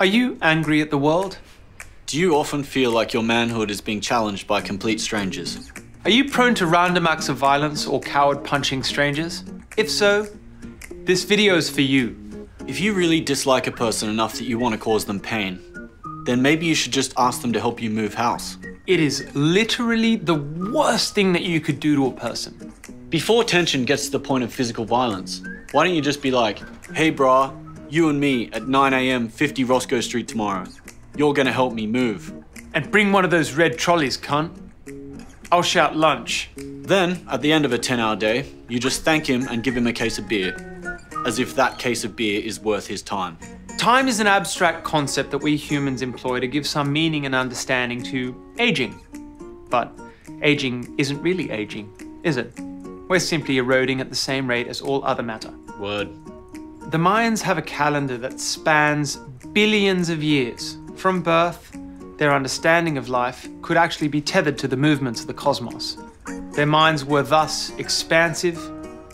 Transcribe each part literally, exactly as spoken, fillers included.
Are you angry at the world? Do you often feel like your manhood is being challenged by complete strangers? Are you prone to random acts of violence or coward punching strangers? If so, this video is for you. If you really dislike a person enough that you want to cause them pain, then maybe you should just ask them to help you move house. It is literally the worst thing that you could do to a person. Before tension gets to the point of physical violence, why don't you just be like, hey brah, you and me at nine A M fifty Roscoe Street tomorrow. You're gonna help me move. And bring one of those red trolleys, cunt. I'll shout lunch. Then, at the end of a ten hour day, you just thank him and give him a case of beer, as if that case of beer is worth his time. Time is an abstract concept that we humans employ to give some meaning and understanding to aging. But aging isn't really aging, is it? We're simply eroding at the same rate as all other matter. Word. The Mayans have a calendar that spans billions of years. From birth, their understanding of life could actually be tethered to the movements of the cosmos. Their minds were thus expansive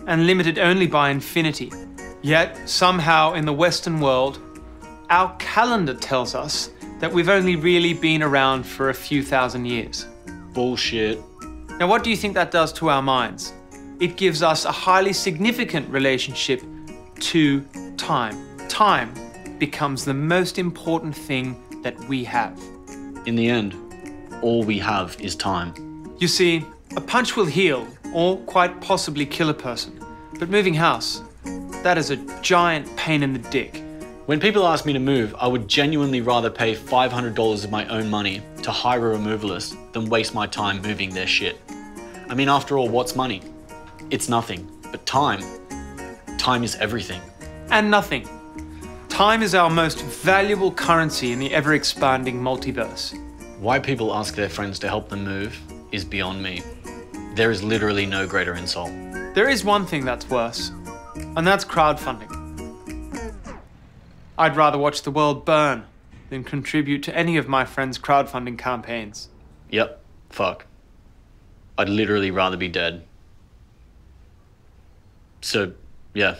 and limited only by infinity. Yet, somehow in the Western world, our calendar tells us that we've only really been around for a few thousand years. Bullshit. Now, what do you think that does to our minds? It gives us a highly significant relationship to time. Time becomes the most important thing that we have. In the end, all we have is time. You see, a punch will heal or quite possibly kill a person, but moving house, that is a giant pain in the dick. When people ask me to move, I would genuinely rather pay five hundred dollars of my own money to hire a removalist than waste my time moving their shit. I mean, after all, what's money? It's nothing, but time, time is everything. And nothing. Time is our most valuable currency in the ever-expanding multiverse. Why people ask their friends to help them move is beyond me. There is literally no greater insult. There is one thing that's worse, and that's crowdfunding. I'd rather watch the world burn than contribute to any of my friends' crowdfunding campaigns. Yep, fuck. I'd literally rather be dead. So, yeah.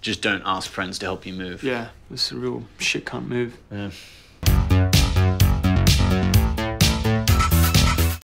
Just don't ask friends to help you move. Yeah, this is a real shit can't move. Yeah.